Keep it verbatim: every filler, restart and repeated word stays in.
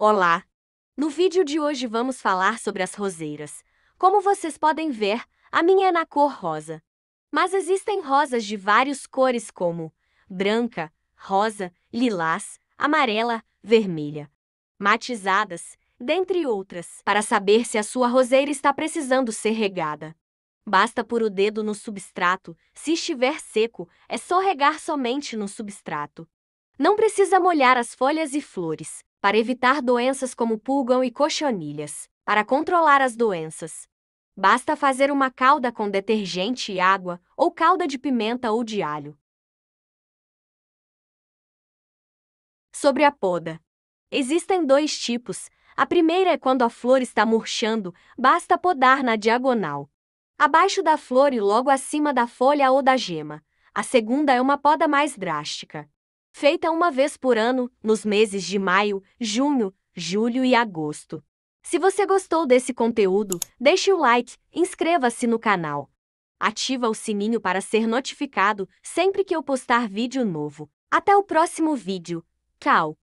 Olá! No vídeo de hoje vamos falar sobre as roseiras. Como vocês podem ver, a minha é na cor rosa. Mas existem rosas de várias cores como branca, rosa, lilás, amarela, vermelha, matizadas, dentre outras. Para saber se a sua roseira está precisando ser regada, basta pôr o dedo no substrato. Se estiver seco, é só regar somente no substrato. Não precisa molhar as folhas e flores, para evitar doenças como pulgão e cochonilhas. Para controlar as doenças, basta fazer uma calda com detergente e água, ou calda de pimenta ou de alho. Sobre a poda, existem dois tipos. A primeira é quando a flor está murchando, basta podar na diagonal, abaixo da flor e logo acima da folha ou da gema. A segunda é uma poda mais drástica, feita uma vez por ano, nos meses de maio, junho, julho e agosto. Se você gostou desse conteúdo, deixe o like, inscreva-se no canal. Ativa o sininho para ser notificado sempre que eu postar vídeo novo. Até o próximo vídeo. Tchau!